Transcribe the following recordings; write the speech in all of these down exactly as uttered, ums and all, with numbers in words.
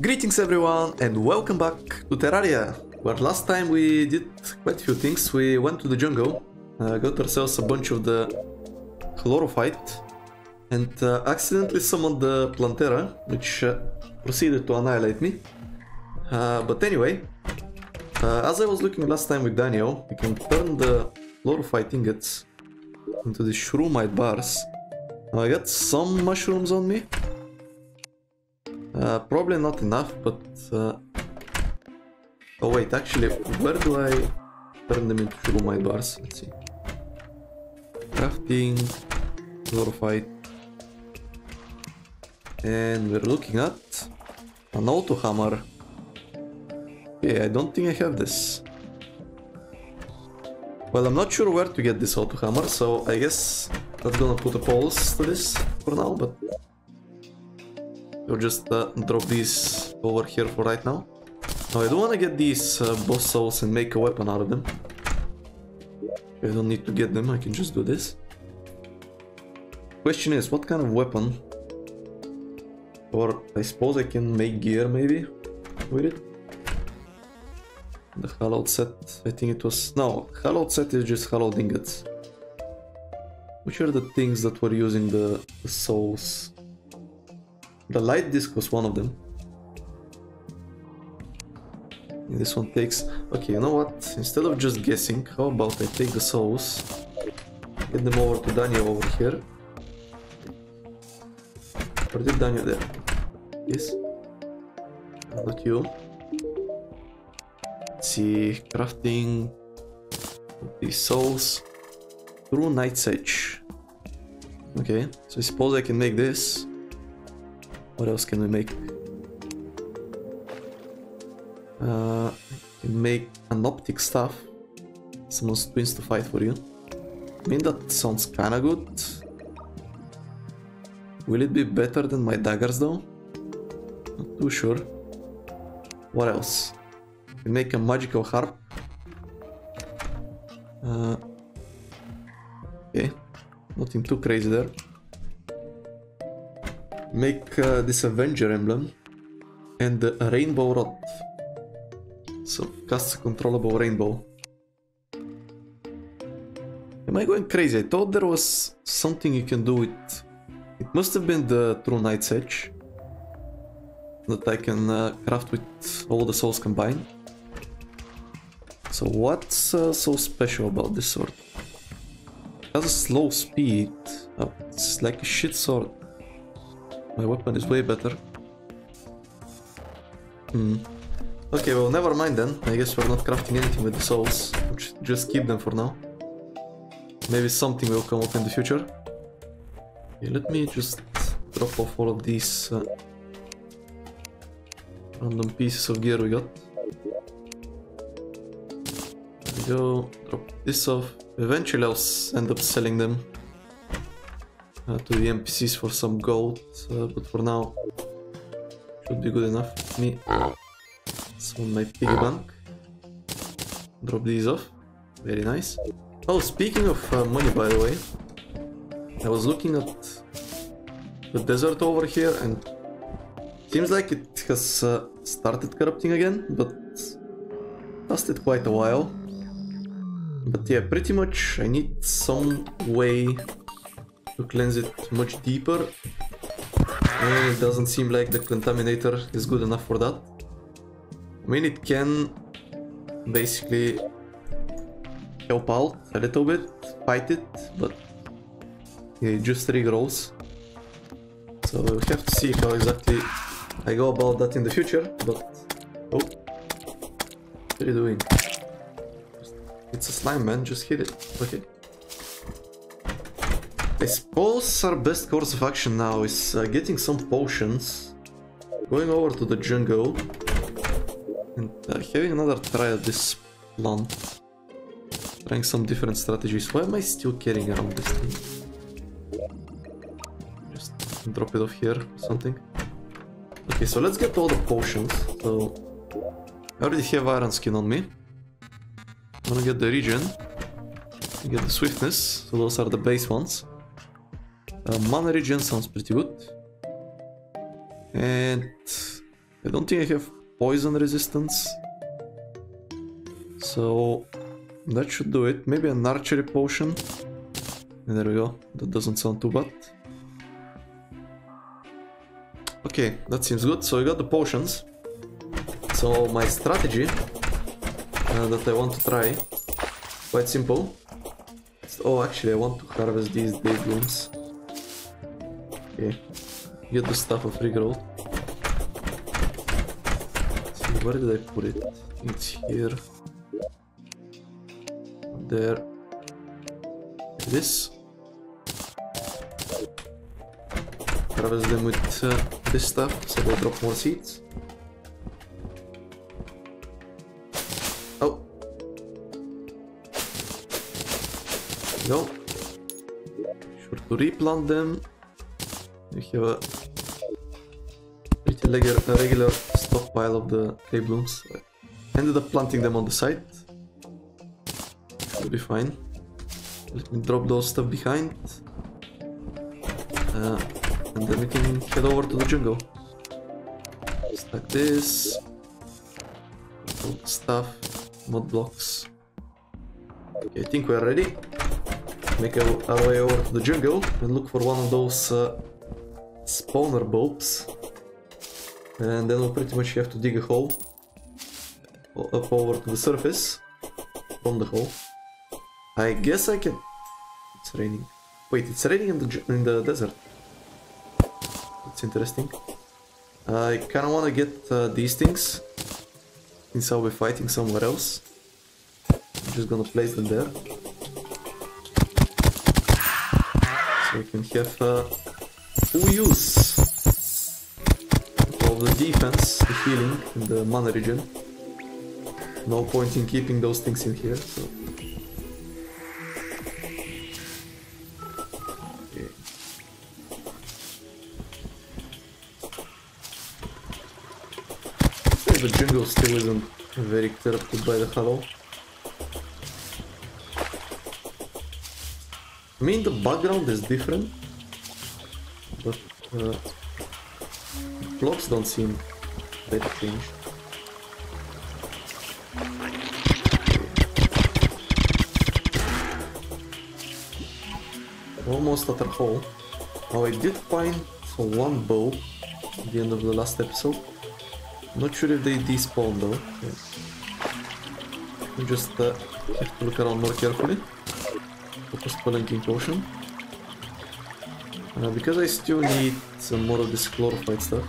Greetings everyone and welcome back to Terraria, where last time we did quite a few things. We went to the jungle, uh, got ourselves a bunch of the chlorophyte, and uh, accidentally summoned the plantera, which uh, proceeded to annihilate me. Uh, but anyway, uh, as I was looking last time with Daniel, we can turn the chlorophyte ingots into the shroomite bars. Now, I got some mushrooms on me. Uh, probably not enough, but... Uh... Oh wait, actually, where do I turn them into shroomite bars? Let's see. Crafting, chlorophyte. And we're looking at an auto-hammer. Okay, I don't think I have this. Well, I'm not sure where to get this auto-hammer, so I guess that's gonna put a pause to this for now, but... We'll just uh, drop these over here for right now. Now I do want to get these uh, boss souls and make a weapon out of them. I don't need to get them, I can just do this. Question is, what kind of weapon? Or I suppose I can make gear maybe with it. The Hallowed Set, I think it was... No, Hallowed Set is just Hallowed Ingots. Which are the things that were using the, the souls? The light disc was one of them. And this one takes... Okay, you know what? Instead of just guessing, how about I take the souls, get them over to Daniel over here. Where did Daniel... There. Yes. Not you. Let's see. Crafting... These souls. True Knight's Edge. Okay, so I suppose I can make this. What else can we make? Uh, I can make an optic staff. Someone's twins to fight for you. I mean, that sounds kinda good. Will it be better than my daggers though? Not too sure. What else? I can make a magical harp. Uh, okay, nothing too crazy there. Make uh, this Avenger Emblem and the Rainbow rod. So, cast a controllable rainbow. Am I going crazy? I thought there was something you can do with... It must have been the True Knight's Edge that I can uh, craft with all the souls combined. So what's uh, so special about this sword? It has a slow speed. Oh, it's like a shit sword. My weapon is way better. Hmm. Okay, well, never mind then. I guess we're not crafting anything with the souls. We'll just keep them for now. Maybe something will come up in the future. Okay, let me just drop off all of these uh, random pieces of gear we got. There we go. Drop this off. Eventually, I'll end up selling them. Uh, to the N P Cs for some gold, uh, but for now should be good enough for me. Summon my piggy bank. Drop these off. Very nice. Oh, speaking of uh, money, by the way, I was looking at the desert over here and seems like it has uh, started corrupting again, but lasted quite a while. But yeah, pretty much I need some way to cleanse it much deeper, and it doesn't seem like the contaminator is good enough for that. I mean, it can basically help out a little bit, fight it, but yeah, it just regrows. So we'll have to see how exactly I go about that in the future, but... Oh, what are you doing? It's a slime, man, just hit it. Okay. I suppose our best course of action now is uh, getting some potions, going over to the jungle, and uh, having another try at this plant. Trying some different strategies. Why am I still carrying around this thing? Just drop it off here or something. Okay, so let's get all the potions. So I already have iron skin on me. I'm gonna get the regen. Get the swiftness. So those are the base ones. Uh, mana regen sounds pretty good. And I don't think I have poison resistance, so that should do it. Maybe an archery potion. And there we go, that doesn't sound too bad. Okay, that seems good. So we got the potions. So my strategy uh, that I want to try, quite simple. It's, oh, actually I want to harvest these dayblooms. Okay, get the stuff of regrowth. So where did I put it? It's here. There. This. Harvest them with uh, this stuff, so they'll drop more seeds. Oh. Go. Sure to replant them. We have a pretty regular, a regular stockpile of the dayblooms. I ended up planting them on the side. Should be fine. Let me drop those stuff behind. Uh, and then we can head over to the jungle. Stack this. Stuff. Mod blocks. Okay, I think we're ready. Make our way over to the jungle and look for one of those uh, spawner bulbs. And then we'll pretty much have to dig a hole up over to the surface from the hole. I guess I can... It's raining. Wait, it's raining in the, in the desert. That's interesting. I kinda wanna get uh, these things, since I'll be fighting somewhere else. I'm just gonna place them there, so we can have uh, full use of the defense, the healing, in the mana region. No point in keeping those things in here, so... The jungle still isn't very corrupted by the hollow. I mean, the background is different, but uh, blocks don't seem very changed. Almost at our hole. Now I did find one bow at the end of the last episode. Not sure if they despawn though. Okay. You just uh, have to look around more carefully. Focus palanking potion. Uh, because I still need some more of this chlorophyte stuff.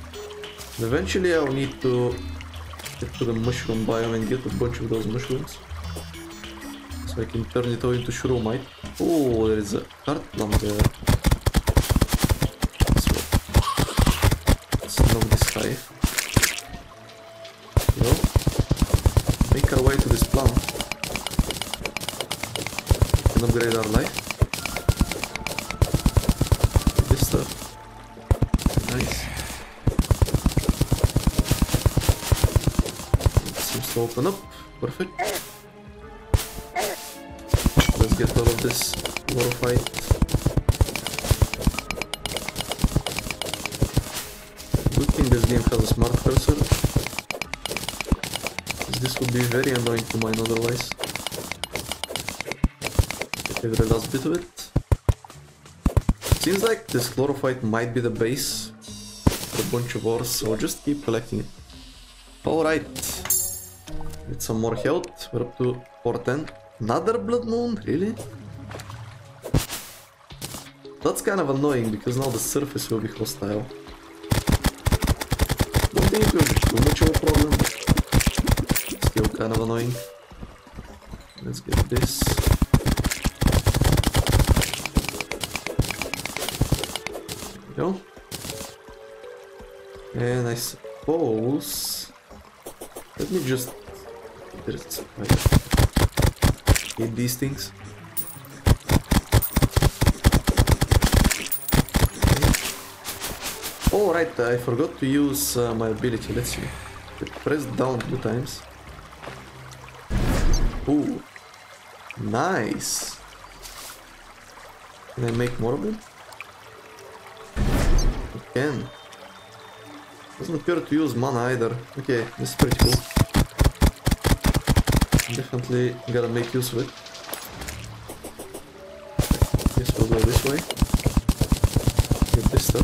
And eventually I'll need to get to the mushroom biome and get a bunch of those mushrooms, so I can turn it all into shroomite. Oh, there is a heart plum there. So, let's knock this guy. Make our way to this plant and upgrade our life. This stuff. Nice. It seems to open up. Perfect. Let's get all of this chlorophyte. Good thing this game has a smart cursor. This would be very annoying to mine otherwise. Get every last bit of it. Seems like this chlorophyte might be the base for a bunch of ores, so just keep collecting it. Alright. Get some more health. We're up to four ten. Another blood moon? Really? That's kind of annoying because now the surface will be hostile. Don't think it will be too much of a problem. Kind of annoying. Let's get this. There we go. And I suppose... Let me just... There's... Hit these things. Okay. Alright, I forgot to use uh, my ability. Let's see. Press down two times. Ooh, nice! Can I make more of them? I can. Doesn't appear to use mana either. Okay, this is pretty cool. Definitely gotta make use of it. I guess we'll go this way. Get this stuff.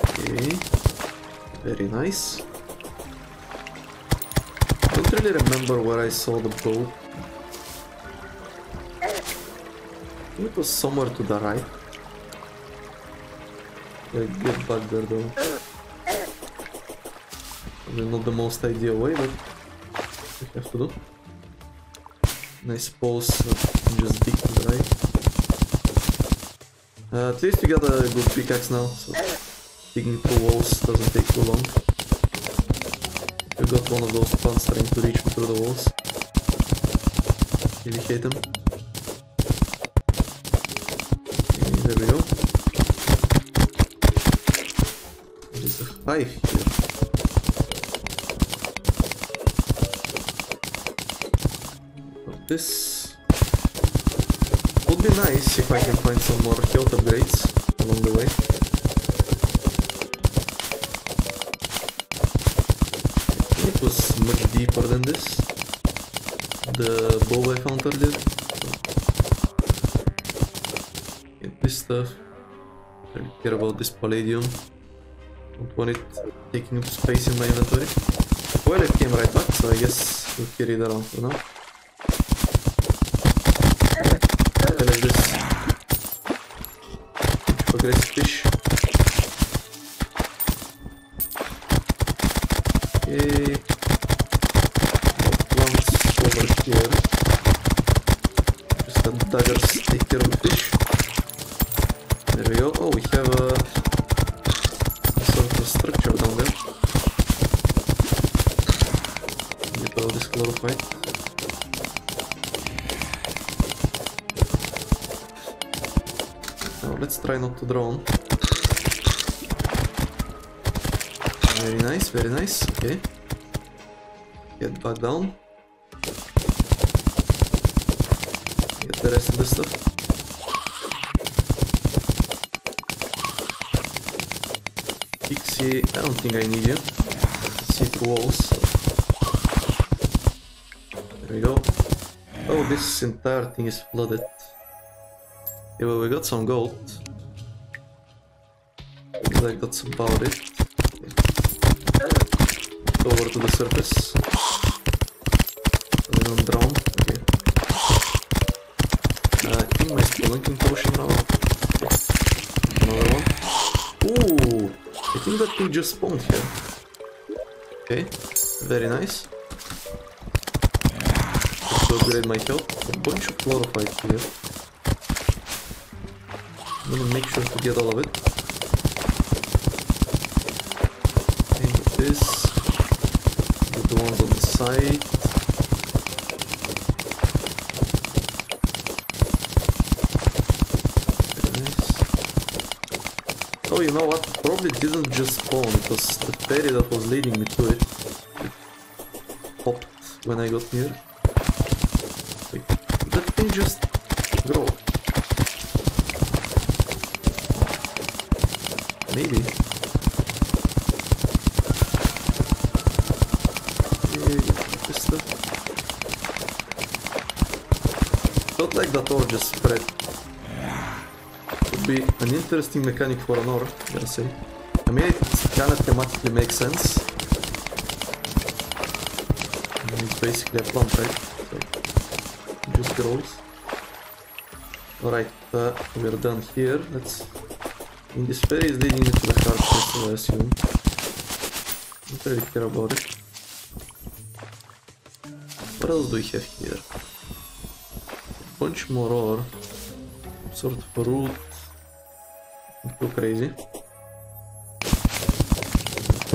Okay. Very nice. I don't really remember where I saw the bow. It was somewhere to the right. Yeah, get back there though. I mean, not the most ideal way, but we have to do. And I suppose I can just dig to the right. Uh, at least we got a good pickaxe now, so digging through walls doesn't take too long. We got one of those plants trying to reach me through the walls. Really hate them. There we go. There's a hive here. Got this. Would be nice if I can find some more health upgrades along the way. It was much deeper than this. The bow I found earlier. Stuff. I don't care about this palladium. Don't want it taking up space in my inventory. Well, it came right back, so I guess we'll carry it around for now. Okay, like this. Fish for great fish. Okay. Plants over here. Just let daggers take care of the fish. There we go. Oh, we have a, a sort of structure down there. Get all this chlorophyte. Now let's try not to drown. Very nice, very nice. Okay. Get back down. Get the rest of the stuff. I don't think I need you. See through walls. There we go. Oh, this entire thing is flooded. Yeah, well, we got some gold. Looks like that's about it. Okay. Over to the surface. I don't drown. Okay. Uh, I think my spelunking potion now. Another one. Ooh! I think that thing just spawned here. Okay, very nice. Let's upgrade my health. A bunch of chlorophyte here. I'm gonna make sure to get all of it. Okay, got this. Got the ones on the side. Very nice. Oh, you know what? Probably didn't just spawn, it was the fairy that was leading me to it. It popped when I got near. Wait, did that thing just grow? Maybe. Okay, this stuff. Felt like that ore just spread. Be an interesting mechanic for an orb, gotta say. I mean, it kinda thematically makes sense. And it's basically a plant, right? So it just grows. Alright, uh, we're done here. Let's. And this fairy is leading me to the heart, so I assume. I don't really care about it. What else do we have here? A bunch more ore. Sort of a root. Too crazy.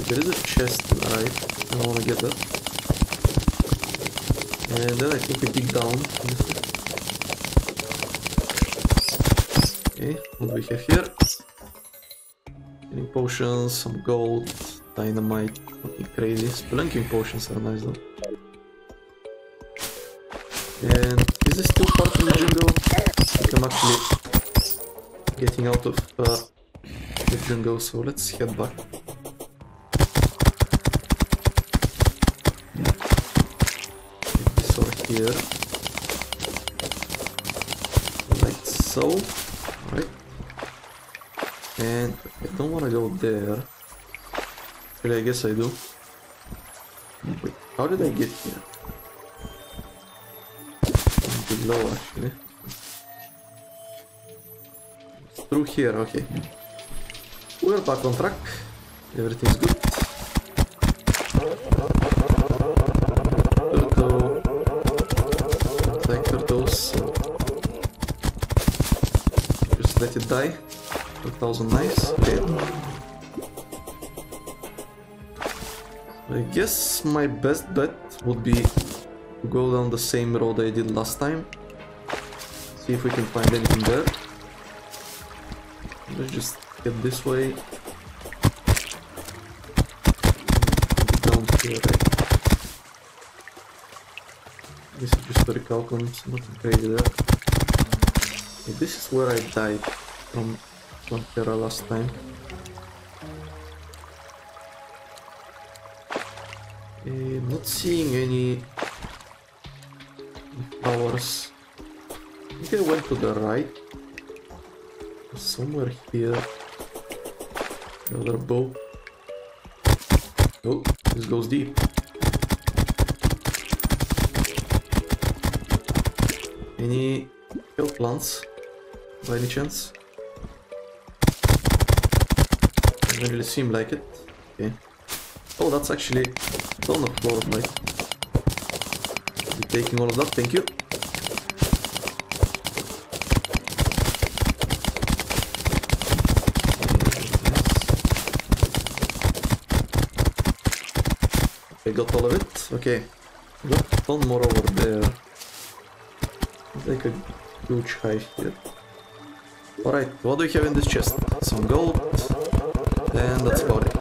There is a chest to the right. I don't wanna get that. And then I think we dig down. Okay, what do we have here? Healing potions, some gold, dynamite, nothing crazy. Spelunking potions are nice though. And is this still part of the jungle? I can actually not getting out of uh, the jungle, so let's head back. Get this over here. Like so. Alright. And I don't wanna go there. Really, I guess I do. Wait, how did I get here? Below, actually. Through here, okay. We're back on track. Everything's good. Turtle. Like turtles. So. Just let it die. two thousand nice. Okay. I guess my best bet would be to go down the same road I did last time. See if we can find anything there. Let's just get this way. Down here, right? This is just very calculated, so nothing crazy there. Okay, this is where I died from plantera last time. Okay, not seeing any flowers. I think I went to the right. Somewhere here. Another bow. Oh, this goes deep. Any hill plants by any chance? Doesn't really seem like it. Okay. Oh, that's actually a ton of chlorophyte. Taking all of that, thank you. I got all of it. Okay, got a ton more over there. Like a huge hive here. Alright, what do we have in this chest? Some gold, and that's about it.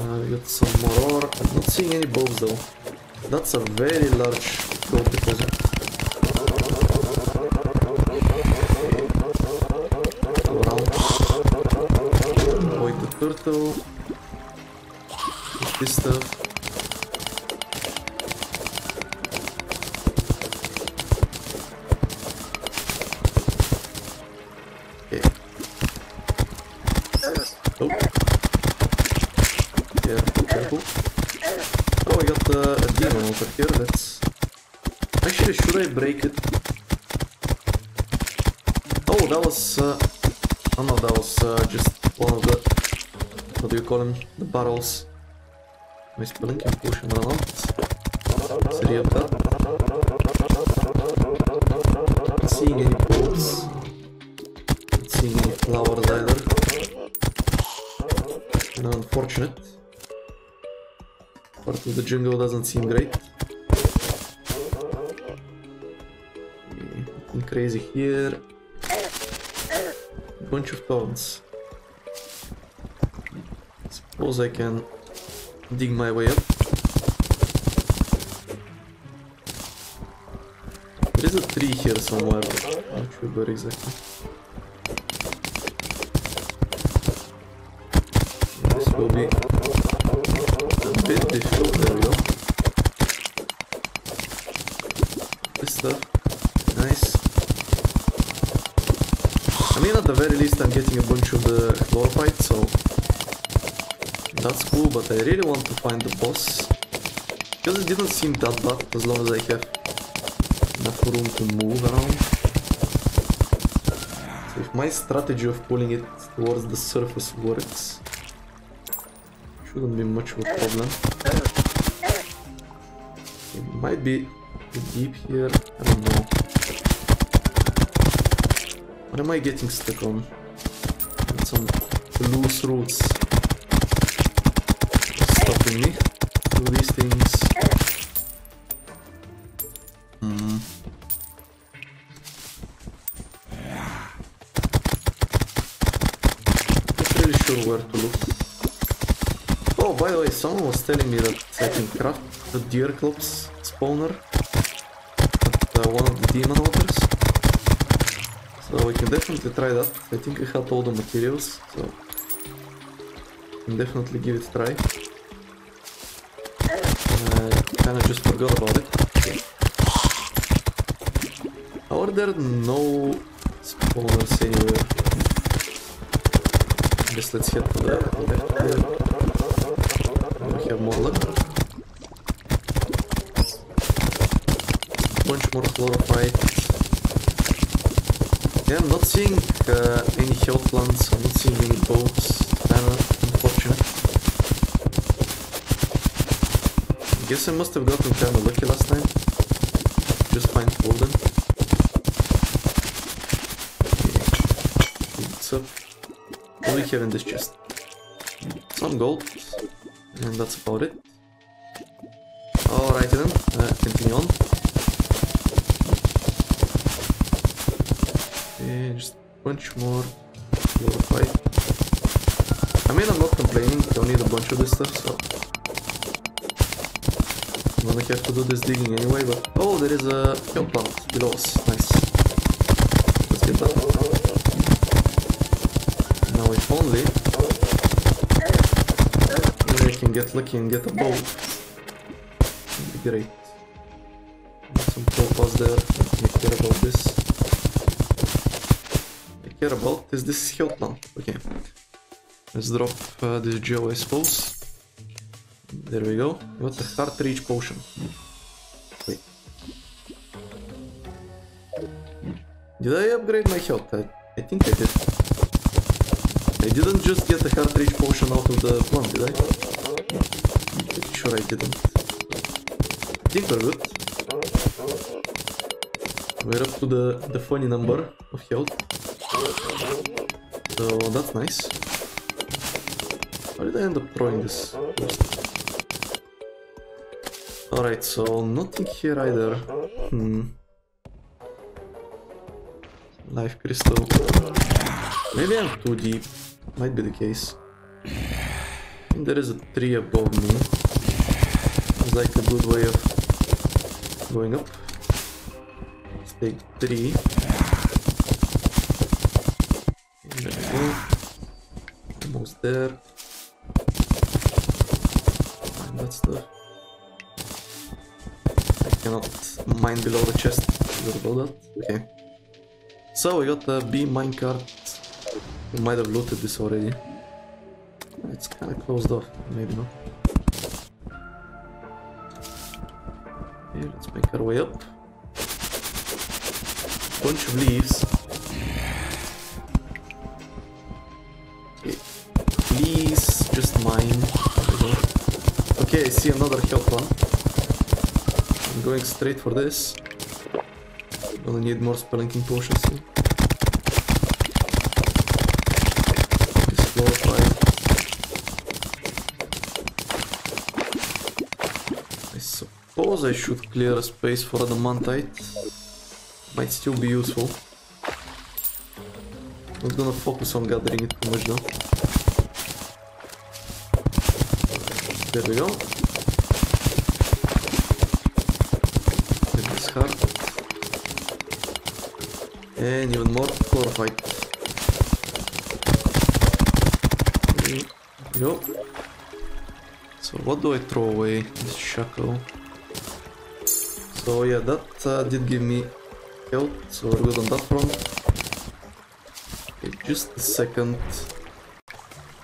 Uh, we got some more ore. I'm not seeing any bulbs though. That's a very large gold deposit. Okay. Around. Avoid the turtle. This stuff. Okay. Oh. Careful, careful. Oh, I got uh, a demon altar here. That's actually, should I break it? Oh, that was. Uh... Oh no, that was uh, just one of the. What do you call them? The barrels. My spelling can push him around. Three of that. Not seeing any bulbs. Not seeing any flowers either. And unfortunate. Part of the jungle doesn't seem great. Nothing crazy here. A bunch of thorns. Suppose I can dig my way up. There is a tree here somewhere, but I'm not sure where exactly. This will be a bit difficult. There we go. This stuff. Nice. I mean, at the very least, I'm getting a bunch of the chlorophyte, so that's cool, but I really want to find the boss, because it didn't seem that bad as long as I have enough room to move around. So if my strategy of pulling it towards the surface works, shouldn't be much of a problem. It might be too deep here, I don't know. What am I getting stuck on? Some loose roots stopping me do these things. Hmm. Not really sure where to look. Oh, by the way, someone was telling me that I can craft the Deerclops spawner at uh, one of the Demon Altars. So we can definitely try that. I think I had all the materials, so we can definitely give it a try. I kinda just forgot about it. Are there no spawners anywhere? I guess let's head for there. We have more luck. Bunch more chlorophyte. Yeah, I'm not seeing uh, any health plants, I'm not seeing any bones, kinda unfortunate. I guess I must have gotten kinda lucky last time. Just find golden. Okay. What's up? What do we have in this chest? Some gold. And that's about it. Alright then, uh, continue on. Just a bunch more chlorophyte. I mean, I'm not complaining, I don't need a bunch of this stuff, so I'm gonna have to do this digging anyway, but... Oh, there is a hill plant below us, nice. Let's get that. Now if only... Maybe I can get lucky and get a bow. That'd be great. Some topaz there, I don't care about this. Care about is this health plant. Okay, let's drop uh, this gel, I suppose. There we go. What's the heart reach potion? Wait, did I upgrade my health? I, I think I did. I didn't just get the heart reach potion out of the plant, did I? I'm pretty sure I didn't. I think we're good. We're up to the the funny number of health. So that's nice. How did I end up throwing this? Alright, so nothing here either. Hmm. Life crystal. Maybe I'm too deep. Might be the case. I think there is a tree above me. It's like a good way of going up. Let's take three. Almost there. Mine that stuff. I cannot mine below the chest. Below that. Okay. So we got the B minecart. We might have looted this already. It's kinda closed off, maybe not. Okay, let's make our way up. Bunch of leaves. Please, just mine. Okay, I see another health one. I'm going straight for this. Gonna need more spelunking potions here. This chlorophyte. I suppose I should clear a space for Adamantite. Might still be useful. Not gonna focus on gathering it too much though. There we go. Get this heart. And even more chlorophyte. There we go. So what do I throw away? This shackle. So yeah, that uh, did give me health, so we're good on that front. Okay, just a second.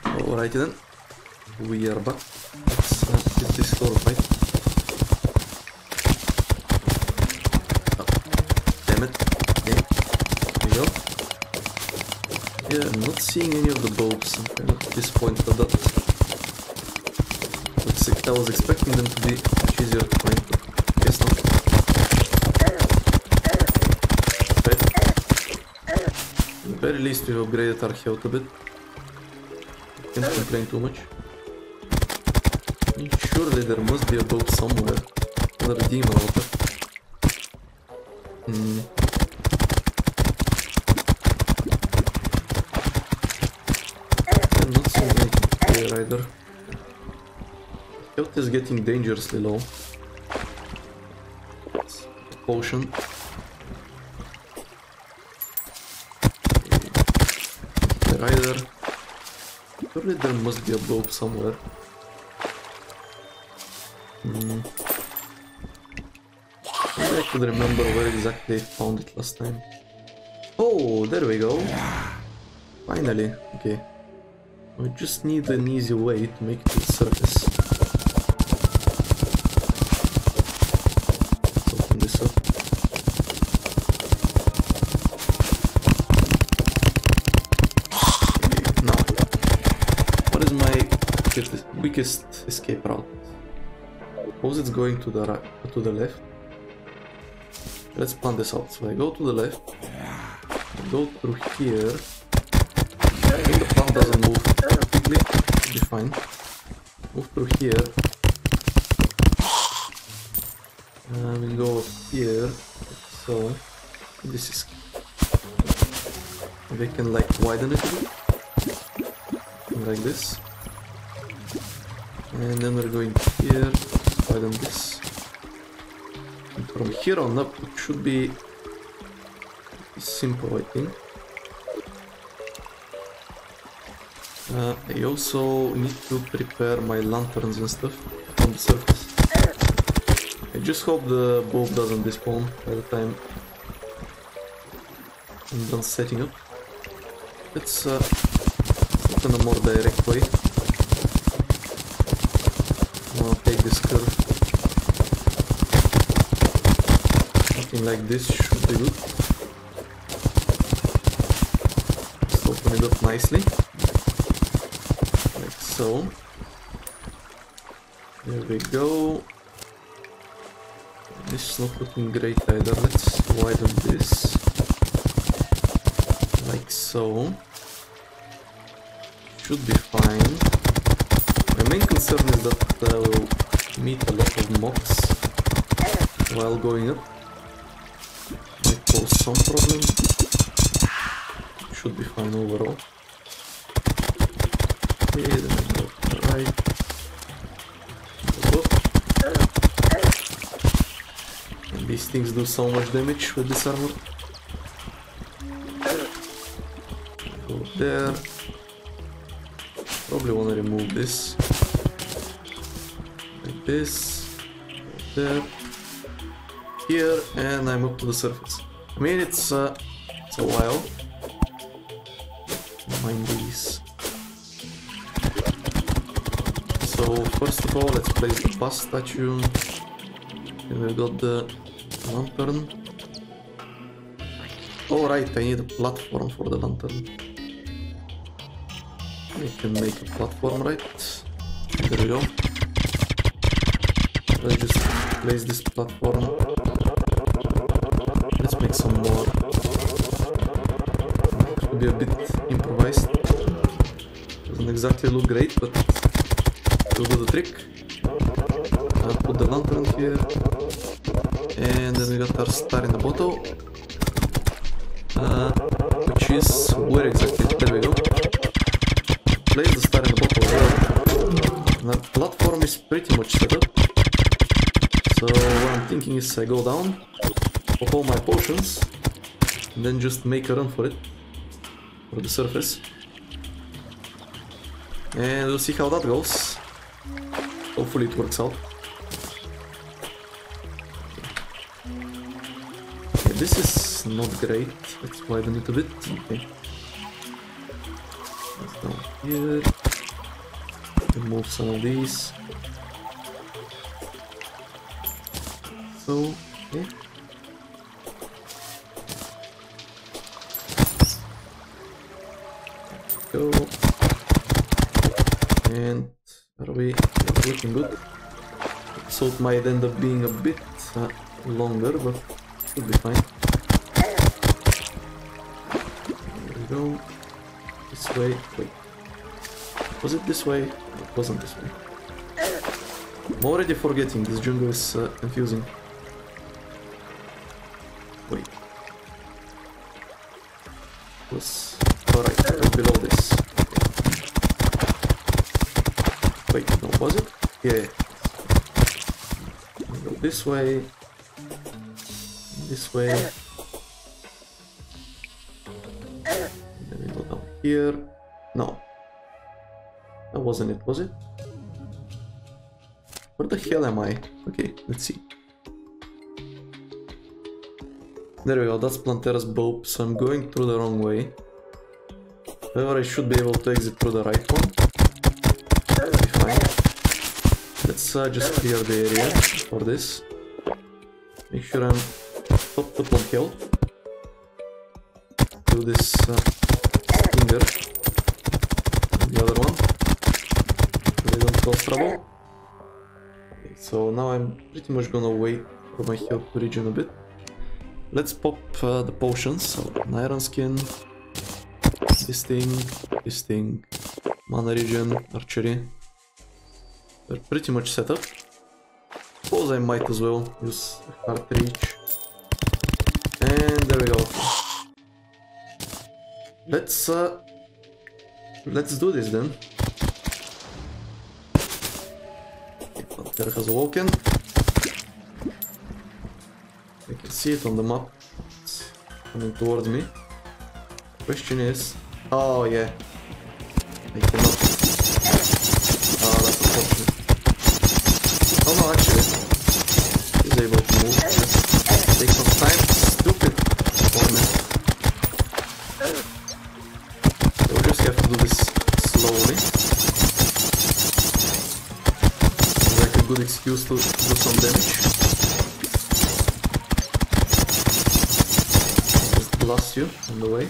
Alrighty then. We are back. Let's uh, get this chlorophyte. Oh, damn it. Okay. There we go. Yeah, I'm not seeing any of the bulbs. I'm kind of disappointed at that. Looks, I was expecting them to be much easier to find, but I guess not. Right. At the very least, we've upgraded our health a bit. Can't complain too much. Surely there must be a boat somewhere. Another demon altar. Hmm. I'm not seeing anything here either. Health is getting dangerously low. Potion. either. Surely there must be a globe somewhere. Hmm. I could remember where exactly I found it last time. Oh, there we go. Finally, okay. I just need an easy way to make it to the surface. Let's open this up. Now, what is my weakest escape route? Suppose it's going to the right, to the left. Let's plan this out. So I go to the left, I go through here. I think the plant doesn't move quickly, should be fine. Move through here. And we'll go up here, so this is... Maybe I can like widen it a bit. Like this. And then we're going here, widen this. And from here on up it should be simple, I think. Uh, I also need to prepare my lanterns and stuff on the surface. I just hope the bulb doesn't despawn by the time I'm done setting up. Let's uh, open a more direct way. I'll take this curve. Something like this should be good. Let's open it up nicely. So, there we go. This is not looking great either. Let's widen this. Like so. Should be fine. My main concern is that I will meet a lot of mobs while going up. Might pose some problem. Should be fine overall. Okay, then I go to the right. Go. And these things do so much damage with this armor. Go there. Probably wanna remove this. Like this. Go there. Here, and I'm up to the surface. I mean, it's, uh, it's a while. Mind these. So first of all, let's place the bus statue, and we've got the lantern. Oh right, I need a platform for the lantern. We can make a platform, right? There we go. Let's just place this platform. Let's make some more. It could be a bit improvised. Doesn't exactly look great, but we'll do the trick. Uh, put the lantern here, and then we got our star in the bottle, uh, which is where exactly? There we go. Place the star in the bottle. Right? And our platform is pretty much set up. So what I'm thinking is I go down, pop all my potions, and then just make a run for it, for the surface, and we'll see how that goes. Hopefully it works out. Okay, this is not great. Let's widen it a bit. Okay. Let's down here. Remove some of these. So, okay. Go. And are we... looking good. So it might end up being a bit uh, longer, but it'll be fine. There we go. This way. Wait. Was it this way? It wasn't this way. I'm already forgetting. This jungle is uh, confusing. Wait. It was... Alright, it was below this. Wait, no, was it? Yeah. Go this way. This way. And then we go down here. No. That wasn't it, was it? Where the hell am I? Okay, let's see. There we go, that's Plantera's bow, so I'm going through the wrong way. However, I should be able to exit through the right one. That'll be fine. Let's uh, just clear the area for this. Make sure I'm top to top health. Do this uh, finger. The other one. They don't cause trouble. Okay, so now I'm pretty much gonna wait for my health to regen a bit. Let's pop uh, the potions, so an iron skin, this thing, this thing, mana regen, archery. We're pretty much set up. Suppose I might as well use a cartridge. And there we go. Let's uh, let's do this then. There has awoken. I can see it on the map, it's coming towards me. Question is... Oh yeah, I cannot... Oh, that's unfortunate. Oh no, actually, he's able to move, just take some time, stupid torment. So we just have to do this slowly. It's like a good excuse to do some damage. Blast you on the way.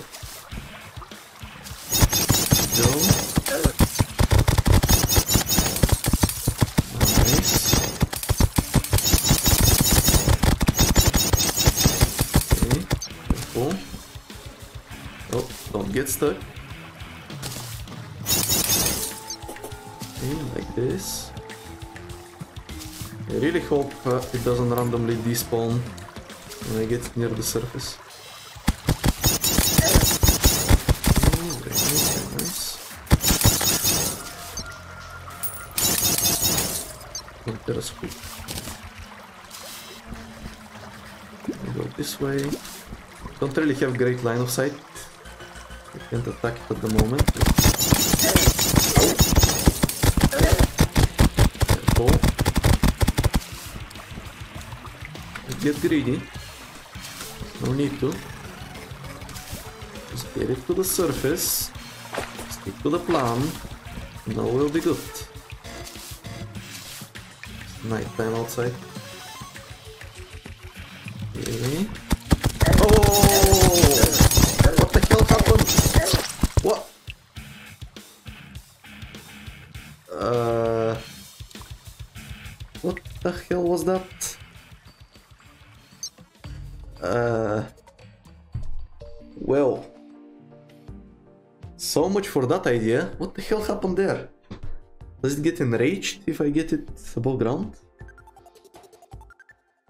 Go. Nice. Okay, careful. Oh, don't get stuck. Okay, like this. I really hope uh, it doesn't randomly despawn when I get near the surface. Let us go. Go this way. Don't really have great line of sight. I can't attack it at the moment. Careful. Get greedy. No need to. Just get it to the surface. Stick to the plan. And all will be good. Nighttime outside. Okay. Oh! What the hell happened? What? Uh. What the hell was that? Uh. Well. So much for that idea. What the hell happened there? Does it get enraged if I get it above ground?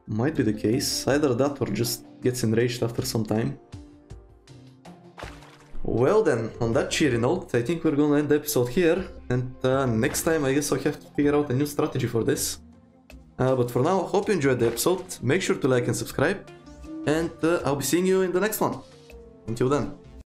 Might be the case. Either that or just gets enraged after some time. Well then, on that cheery note, I think we're gonna end the episode here. And uh, next time I guess I'll have to figure out a new strategy for this. Uh, but for now, hope you enjoyed the episode. Make sure to like and subscribe. And uh, I'll be seeing you in the next one. Until then.